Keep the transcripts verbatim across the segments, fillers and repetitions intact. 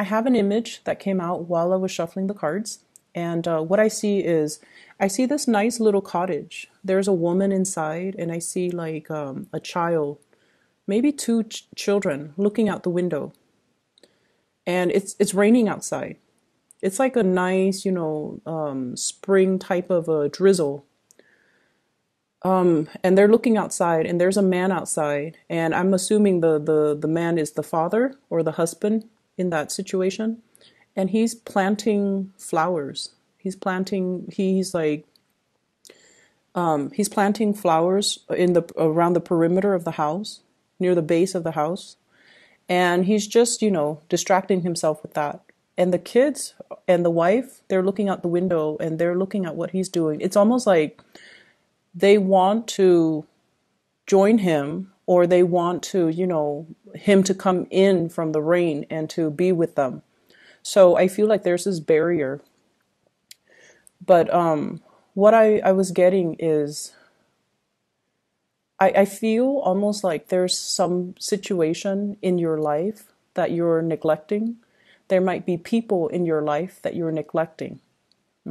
I have an image that came out while I was shuffling the cards. And uh, what I see is, I see this nice little cottage. There's a woman inside, and I see like um, a child, maybe two ch children looking out the window. And it's, it's raining outside. It's like a nice, you know, um, spring type of a drizzle. Um, and they're looking outside, and there's a man outside. And I'm assuming the, the, the man is the father or the husband in that situation. And he's planting flowers. He's planting, he's like, um, he's planting flowers in the, around the perimeter of the house, near the base of the house. And he's just, you know, distracting himself with that. And the kids and the wife, they're looking out the window and they're looking at what he's doing. It's almost like they want to join him, or they want to, you know, him to come in from the rain and to be with them. So I feel like there's this barrier. But um, what I, I was getting is, I, I feel almost like there's some situation in your life that you're neglecting. There might be people in your life that you're neglecting,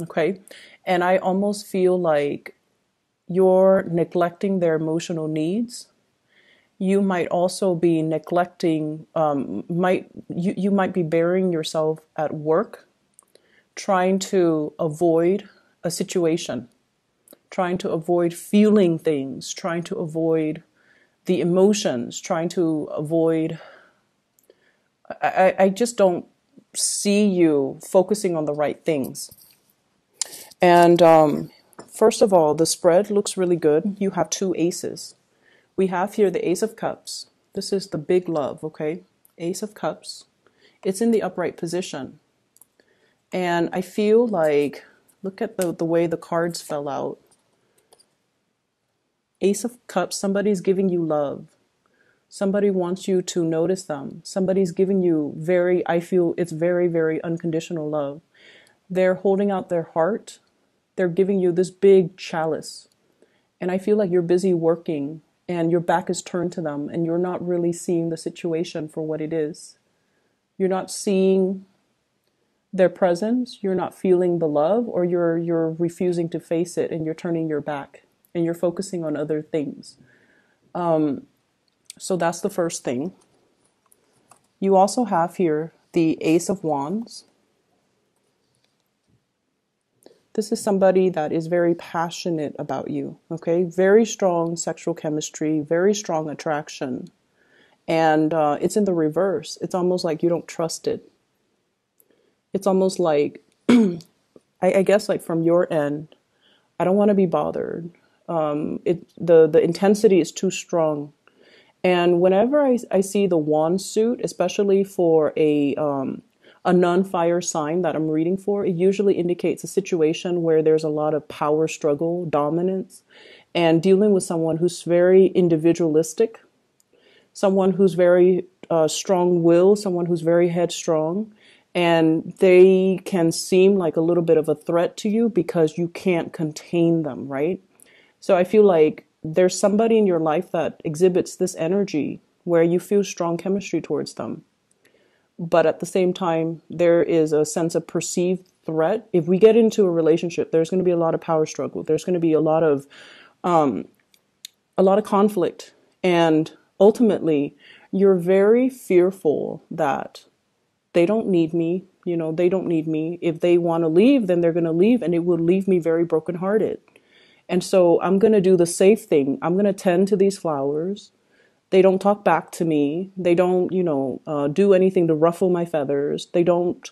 okay? And I almost feel like you're neglecting their emotional needs. You might also be neglecting, um, might you, you might be burying yourself at work, trying to avoid a situation, trying to avoid feeling things, trying to avoid the emotions, trying to avoid, I, I just don't see you focusing on the right things. And um, first of all, the spread looks really good. You have two aces. We have here the Ace of Cups. This is the big love, okay? Ace of Cups. It's in the upright position. And I feel like, look at the, the way the cards fell out. Ace of Cups, somebody's giving you love. Somebody wants you to notice them. Somebody's giving you very, I feel it's very, very unconditional love. They're holding out their heart. They're giving you this big chalice. And I feel like you're busy working, and your back is turned to them, and you're not really seeing the situation for what it is. You're not seeing their presence, you're not feeling the love, or you're, you're refusing to face it, and you're turning your back, and you're focusing on other things. Um, so that's the first thing. You also have here the Ace of Wands. This is somebody that is very passionate about you, okay? Very strong sexual chemistry, very strong attraction. And uh, it's in the reverse. It's almost like you don't trust it. It's almost like, I, I guess like from your end, I don't want to be bothered. Um, it, the, the intensity is too strong. And whenever I, I see the wand suit, especially for a... Um, A non-fire sign that I'm reading for, it usually indicates a situation where there's a lot of power struggle, dominance, and dealing with someone who's very individualistic, someone who's very uh, strong-willed, someone who's very headstrong, and they can seem like a little bit of a threat to you because you can't contain them, right? So I feel like there's somebody in your life that exhibits this energy where you feel strong chemistry towards them. But at the same time, there is a sense of perceived threat. If we get into a relationship, there's going to be a lot of power struggle. There's going to be a lot of, um, a lot of conflict. And ultimately, you're very fearful that they don't need me. You know, they don't need me. If they want to leave, then they're going to leave. And it will leave me very brokenhearted. And so I'm going to do the safe thing. I'm going to tend to these flowers. They don't talk back to me. They don't, you know, uh, do anything to ruffle my feathers. They don't,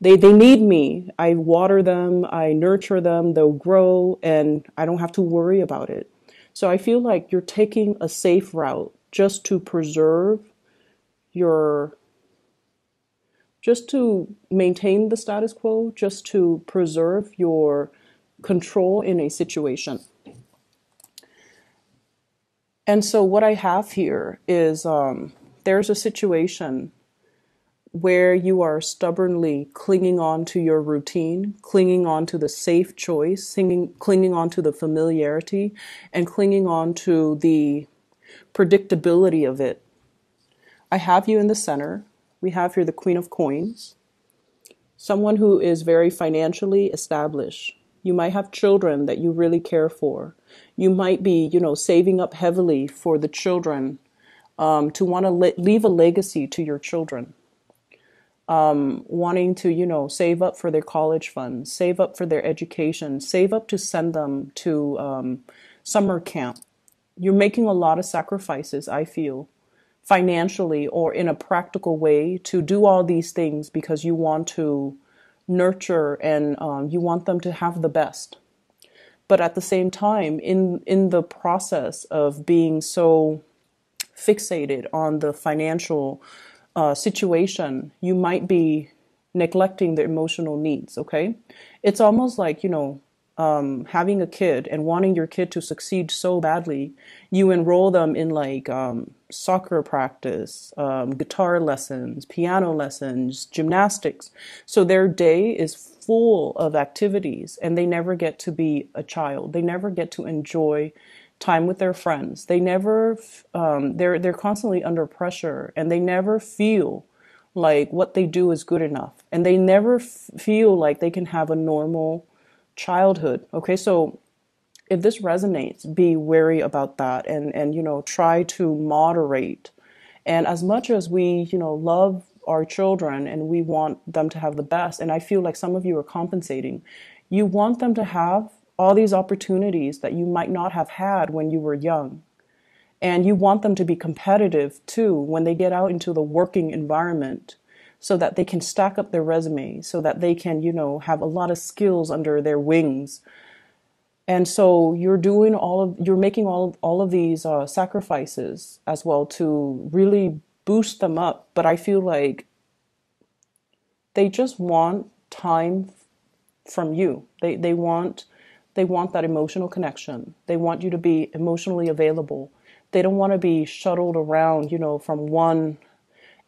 they, they need me. I water them. I nurture them. They'll grow, and I don't have to worry about it. So I feel like you're taking a safe route just to preserve your, just to maintain the status quo, just to preserve your control in a situation. And so what I have here is um, there's a situation where you are stubbornly clinging on to your routine, clinging on to the safe choice, singing, clinging on to the familiarity, and clinging on to the predictability of it. I have you in the center. we have here the Queen of Coins. Someone who is very financially established. You might have children that you really care for. You might be, you know, saving up heavily for the children, um, to want to le- leave a legacy to your children. Um, wanting to, you know, save up for their college funds, save up for their education, save up to send them to um, summer camp. You're making a lot of sacrifices, I feel, financially or in a practical way to do all these things because you want to nurture and um, you want them to have the best. But at the same time, in, in the process of being so fixated on the financial Uh, situation, you might be neglecting the emotional needs, okay? It's almost like, you know, um, having a kid and wanting your kid to succeed so badly, you enroll them in like um, soccer practice, um, guitar lessons, piano lessons, gymnastics. So their day is full of activities and they never get to be a child. They never get to enjoy time with their friends. They never, um, they're, they're constantly under pressure and they never feel like what they do is good enough. And they never f- feel like they can have a normal childhood. Okay. So if this resonates, be wary about that and, and, you know, try to moderate. And as much as we, you know, love our children and we want them to have the best, and I feel like some of you are compensating, you want them to have all these opportunities that you might not have had when you were young. And you want them to be competitive too when they get out into the working environment so that they can stack up their resume, so that they can, you know, have a lot of skills under their wings. And so you're doing all of, you're making all of, all of these uh, sacrifices as well to really boost them up. But I feel like they just want time from you. They, they want... They want that emotional connection. They want you to be emotionally available. They don't want to be shuttled around, you know, from one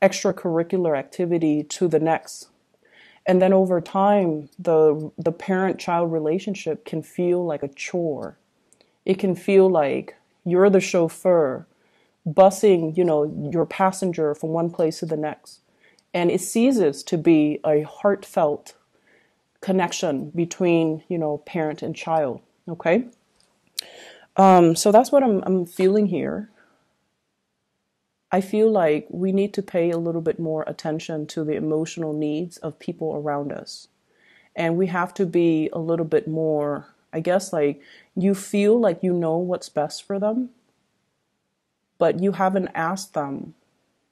extracurricular activity to the next. And then over time, the the parent-child relationship can feel like a chore. It can feel like you're the chauffeur, busing, you know, your passenger from one place to the next. And it ceases to be a heartfelt connection between, you know, parent and child. Okay. Um, so that's what I'm, I'm feeling here. I feel like we need to pay a little bit more attention to the emotional needs of people around us. And we have to be a little bit more, I guess, like you feel like you know what's best for them, but you haven't asked them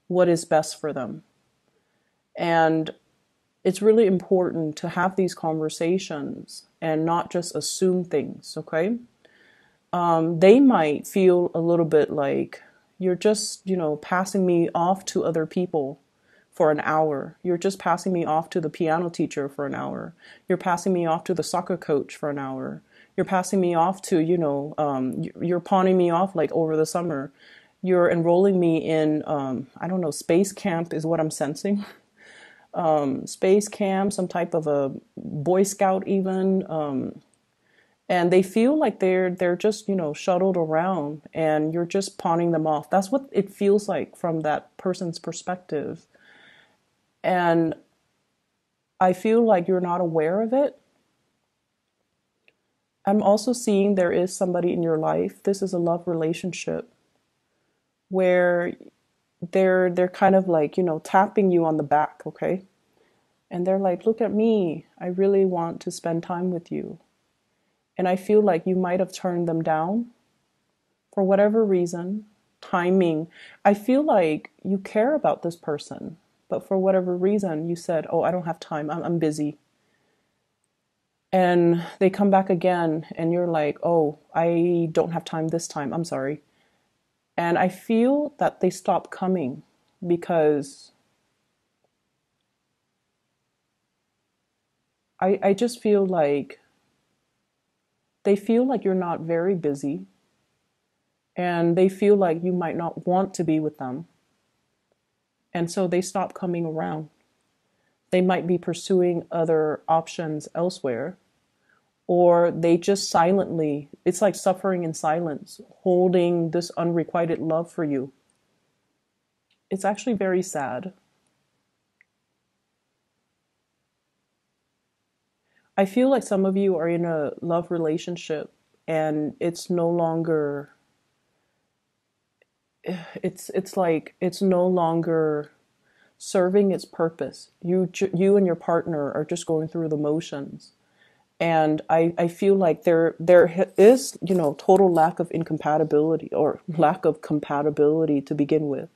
what is best for them. And it's really important to have these conversations and not just assume things, okay? Um, they might feel a little bit like you're just, you know, passing me off to other people for an hour. You're just passing me off to the piano teacher for an hour. You're passing me off to the soccer coach for an hour. You're passing me off to, you know, um, you're pawning me off like over the summer. You're enrolling me in, um, I don't know, space camp is what I'm sensing. Um, space camp, some type of a Boy Scout even. Um, and they feel like they're, they're just, you know, shuttled around and you're just pawning them off. That's what it feels like from that person's perspective. And I feel like you're not aware of it. I'm also seeing there is somebody in your life. This is a love relationship where they're they're kind of like, you know, tapping you on the back, okay? And they're like, look at me. I really want to spend time with you. And I feel like you might have turned them down for whatever reason, timing. I feel like you care about this person, but for whatever reason, you said, oh, I don't have time. I'm, I'm busy. And they come back again and you're like, oh, I don't have time this time. I'm sorry. And I feel that they stop coming because I, I just feel like they feel like you're not very busy and they feel like you might not want to be with them. And so they stop coming around. They might be pursuing other options elsewhere. Or they just silently, it's like suffering in silence, holding this unrequited love for you. It's actually very sad. I feel like some of you are in a love relationship and it's no longer, it's, it's like, it's no longer serving its purpose. You, you and your partner are just going through the motions. And I, I feel like there, there is, you know, total lack of incompatibility or lack of compatibility to begin with.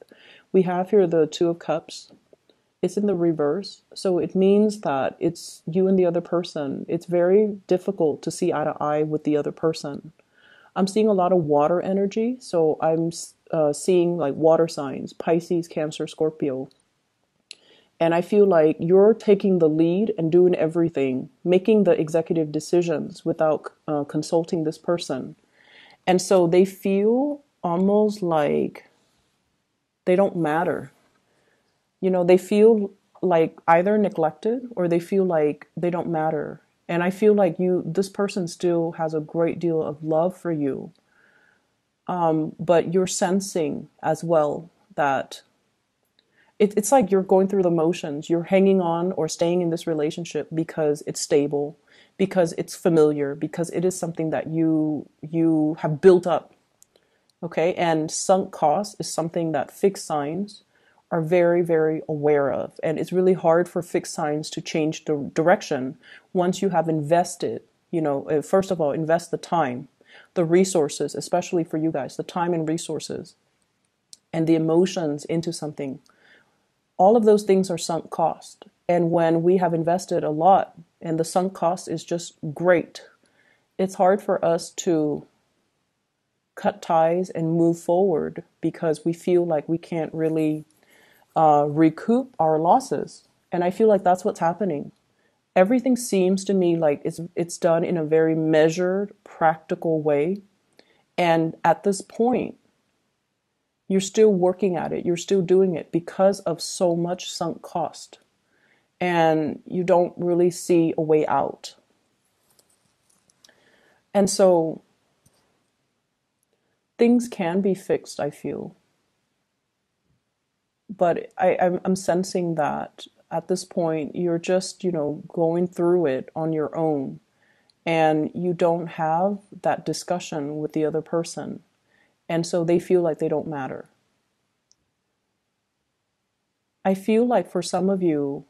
We have here the Two of Cups. It's in the reverse. So it means that it's you and the other person. It's very difficult to see eye to eye with the other person. I'm seeing a lot of water energy. So I'm uh, seeing like water signs, Pisces, Cancer, Scorpio. And I feel like you're taking the lead and doing everything, making the executive decisions without uh, consulting this person. And so they feel almost like they don't matter. You know, they feel like either neglected or they feel like they don't matter. And I feel like you, this person still has a great deal of love for you. Um, but you're sensing as well that it, it's like you're going through the motions. You're hanging on or staying in this relationship because it's stable, because it's familiar, because it is something that you, you have built up. Okay. And sunk cost is something that fixed signs are very, very aware of. And it's really hard for fixed signs to change the direction once you have invested, you know, first of all, invest the time, the resources, especially for you guys, the time and resources and the emotions into something. All of those things are sunk cost. And when we have invested a lot and the sunk cost is just great, it's hard for us to cut ties and move forward because we feel like we can't really Uh, recoup our losses. And I feel like that's what's happening. Everything seems to me like it's, it's done in a very measured, practical way. And at this point, you're still working at it. You're still doing it because of so much sunk cost. And you don't really see a way out. And so things can be fixed, I feel. But I, I'm, I'm sensing that at this point, you're just, you know, going through it on your own and you don't have that discussion with the other person. And so they feel like they don't matter. I feel like for some of you,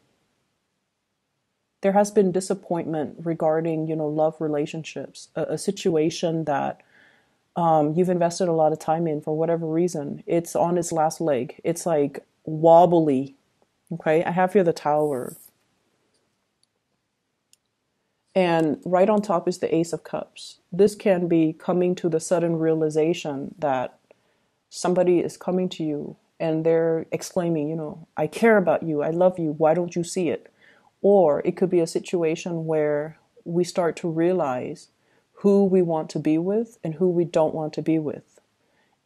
there has been disappointment regarding, you know, love relationships, a, a situation that Um, you've invested a lot of time in for whatever reason. It's on its last leg. It's like wobbly. Okay. I have here the Tower. And right on top is the Ace of Cups. This can be coming to the sudden realization that somebody is coming to you and they're exclaiming, you know, I care about you. I love you. Why don't you see it? Or it could be a situation where we start to realize who we want to be with and who we don't want to be with.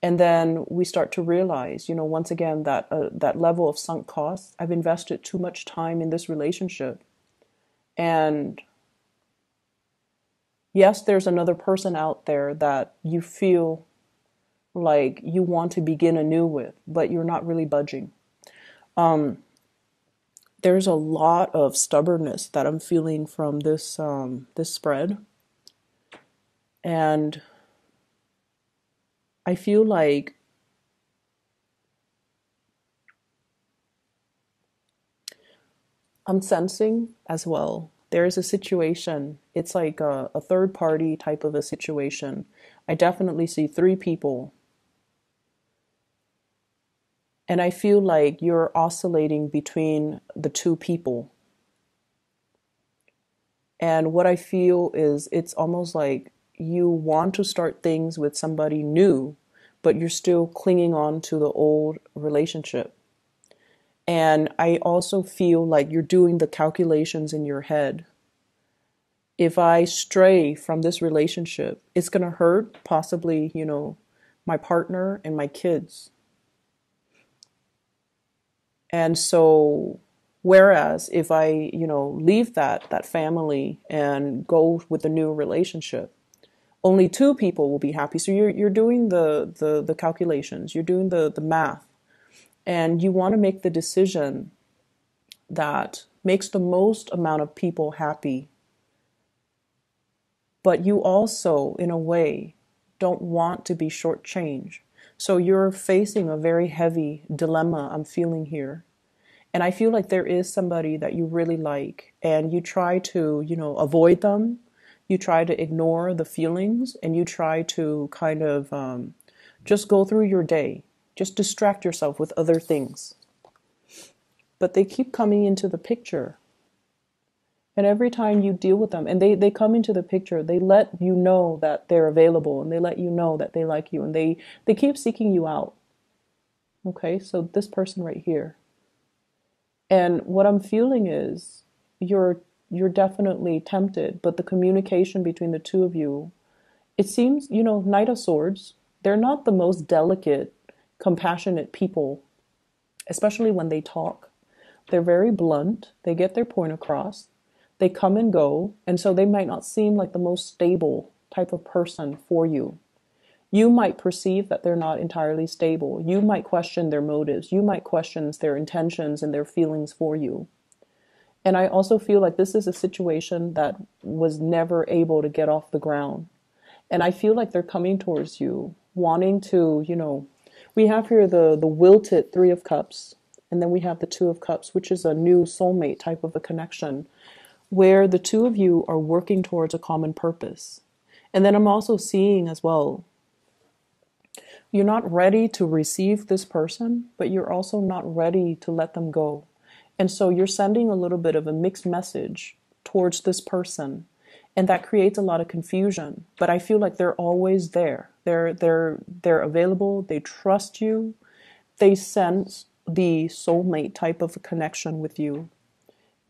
And then we start to realize, you know, once again, that uh, that level of sunk cost, I've invested too much time in this relationship. And yes, there's another person out there that you feel like you want to begin anew with, but you're not really budging. Um, there's a lot of stubbornness that I'm feeling from this um, this spread. And I feel like I'm sensing as well. There is a situation. It's like a, a third party type of a situation. I definitely see three people. And I feel like you're oscillating between the two people. And what I feel is it's almost like you want to start things with somebody new, but you're still clinging on to the old relationship. And I also feel like you're doing the calculations in your head. If I stray from this relationship, it's going to hurt possibly, you know, my partner and my kids. And so, whereas if I, you know, leave that, that family and go with a new relationship, only two people will be happy. So you're, you're doing the, the, the calculations, you're doing the, the math, and you want to make the decision that makes the most amount of people happy But you also, in a way, don't want to be shortchanged. So you're facing a very heavy dilemma I'm feeling here. And I feel like there is somebody that you really like, and you try to, you know, avoid them. You try to ignore the feelings, and you try to kind of um, just go through your day. Just distract yourself with other things. But they keep coming into the picture. And every time you deal with them, and they, they come into the picture, they let you know that they're available, and they let you know that they like you, and they, they keep seeking you out. Okay, so this person right here. And what I'm feeling is you're you're definitely tempted, but the communication between the two of you, it seems, you know, Knight of Swords, they're not the most delicate, compassionate people, especially when they talk. They're very blunt. They get their point across. They come and go, and so they might not seem like the most stable type of person for you. You might perceive that they're not entirely stable. You might question their motives. You might question their intentions and their feelings for you. And I also feel like this is a situation that was never able to get off the ground. And I feel like they're coming towards you, wanting to, you know, we have here the, the wilted Three of Cups, and then we have the Two of Cups, which is a new soulmate type of a connection, where the two of you are working towards a common purpose. And then I'm also seeing as well, you're not ready to receive this person, but you're also not ready to let them go. And so you're sending a little bit of a mixed message towards this person. And that creates a lot of confusion. But I feel like they're always there. They're, they're, they're available. They trust you. They sense the soulmate type of a connection with you.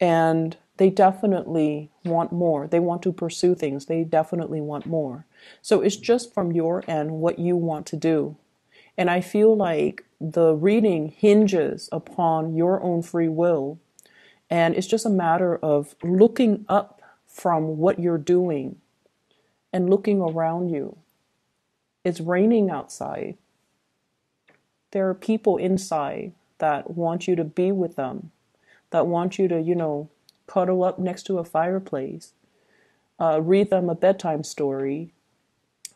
And they definitely want more. They want to pursue things. They definitely want more. So it's just from your end what you want to do. And I feel like the reading hinges upon your own free will. And it's just a matter of looking up from what you're doing and looking around you. It's raining outside. There are people inside that want you to be with them, that want you to, you know, cuddle up next to a fireplace, uh, read them a bedtime story.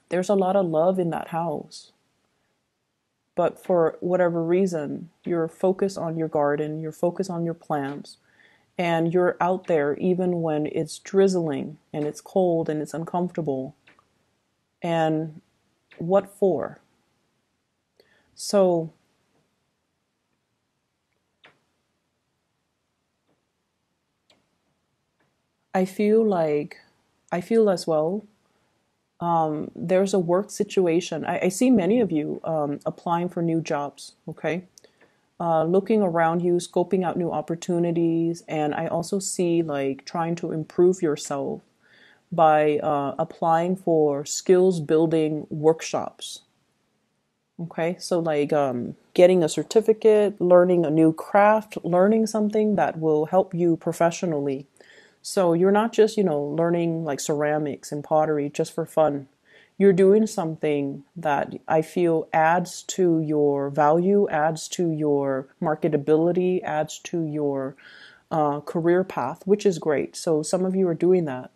There's a lot of love in that house. But for whatever reason, you're focused on your garden, you're focused on your plants, and you're out there even when it's drizzling and it's cold and it's uncomfortable. And what for? So I feel like, I feel as well, um, there's a work situation. I, I see many of you um, applying for new jobs, okay? Uh, looking around you, scoping out new opportunities, and I also see like trying to improve yourself by uh, applying for skills building workshops, okay? So like um, getting a certificate, learning a new craft, learning something that will help you professionally. So you're not just, you know, learning like ceramics and pottery just for fun. You're doing something that I feel adds to your value, adds to your marketability, adds to your uh, career path, which is great. So some of you are doing that.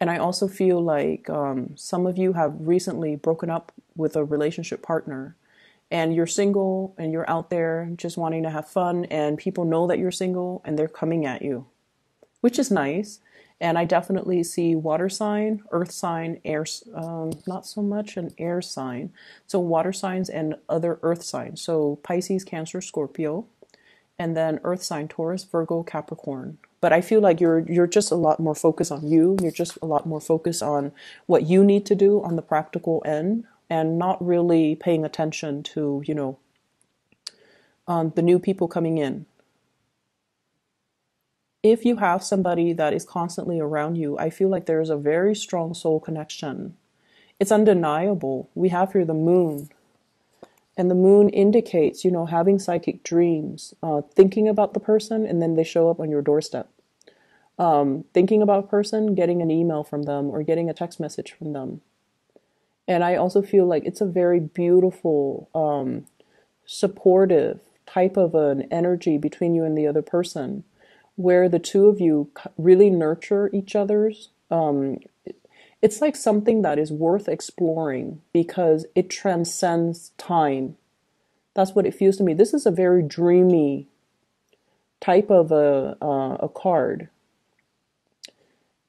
And I also feel like um, some of you have recently broken up with a relationship partner. And you're single and you're out there just wanting to have fun, and people know that you're single and they're coming at you, which is nice. And I definitely see water sign, earth sign, air, um, not so much an air sign. So water signs and other earth signs. So Pisces, Cancer, Scorpio, and then earth sign, Taurus, Virgo, Capricorn. But I feel like you're, you're just a lot more focused on you. You're just a lot more focused on what you need to do on the practical end and not really paying attention to, you know, um, the new people coming in. If you have somebody that is constantly around you, I feel like there is a very strong soul connection. It's undeniable. We have here the moon. And the moon indicates, you know, having psychic dreams, uh, thinking about the person, and then they show up on your doorstep. Um, thinking about a person, getting an email from them, or getting a text message from them. And I also feel like it's a very beautiful, um, supportive type of an energy between you and the other person, where the two of you really nurture each other's um, it's like something that is worth exploring because it transcends time. That's what it feels to me. This is a very dreamy type of a, uh, a card.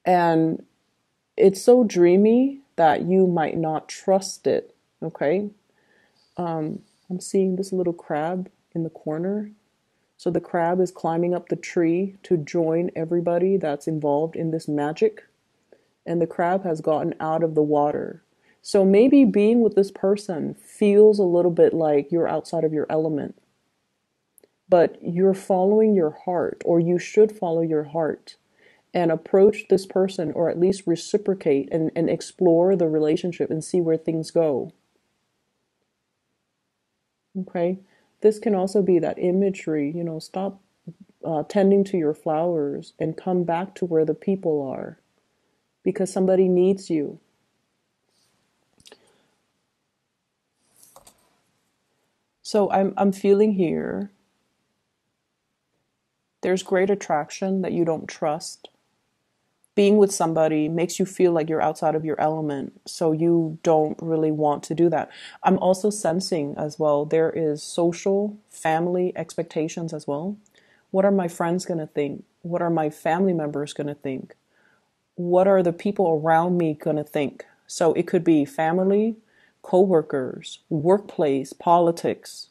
And it's so dreamy that you might not trust it, okay? Um, I'm seeing this little crab in the corner. So the crab is climbing up the tree to join everybody that's involved in this magic. And the crab has gotten out of the water. So maybe being with this person feels a little bit like you're outside of your element. But you're following your heart, or you should follow your heart, and approach this person, or at least reciprocate and, and explore the relationship and see where things go. Okay, this can also be that imagery, you know, stop uh, tending to your flowers and come back to where the people are, because somebody needs you. So I'm, I'm feeling here, there's great attraction that you don't trust. Being with somebody makes you feel like you're outside of your element, so you don't really want to do that. I'm also sensing as well, there is social, family expectations as well. What are my friends going to think? What are my family members going to think? What are the people around me going to think? So it could be family, co-workers, workplace, politics.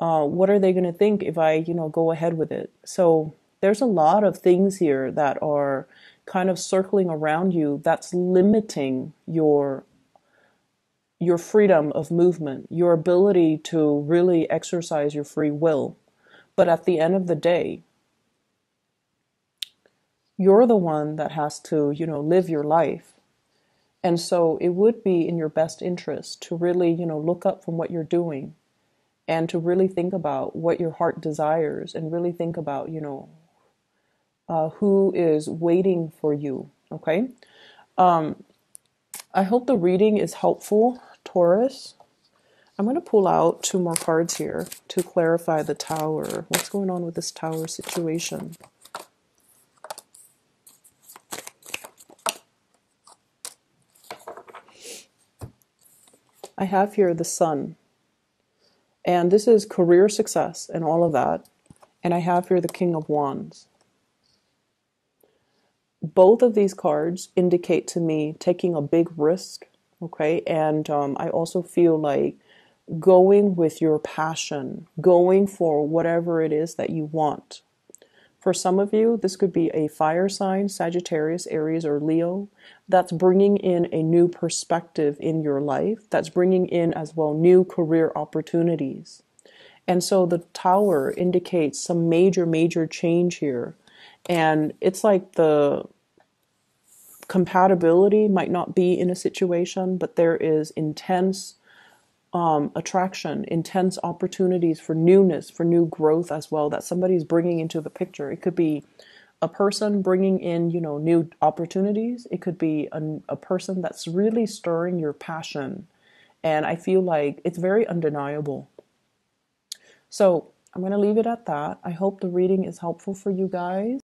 Uh, what are they going to think if I, you know, go ahead with it? So there's a lot of things here that are kind of circling around you that's limiting your your freedom of movement, your ability to really exercise your free will. But at the end of the day, you're the one that has to, you know, live your life. And so it would be in your best interest to really, you know, look up from what you're doing and to really think about what your heart desires and really think about, you know, uh, who is waiting for you, okay? Um, I hope the reading is helpful, Taurus. I'm going to pull out two more cards here to clarify the tower. What's going on with this tower situation? I have here the sun. And this is career success and all of that. And I have here the King of Wands. Both of these cards indicate to me taking a big risk, okay? And um, I also feel like going with your passion, going for whatever it is that you want. For some of you, this could be a fire sign, Sagittarius, Aries, or Leo. That's bringing in a new perspective in your life. That's bringing in as well new career opportunities. And so the tower indicates some major, major change here. And it's like the compatibility might not be in a situation, but there is intense Um, attraction, intense opportunities for newness, for new growth as well, that somebody's bringing into the picture. It could be a person bringing in, you know, new opportunities. It could be a, a person that's really stirring your passion. And I feel like it's very undeniable. So I'm going to leave it at that. I hope the reading is helpful for you guys.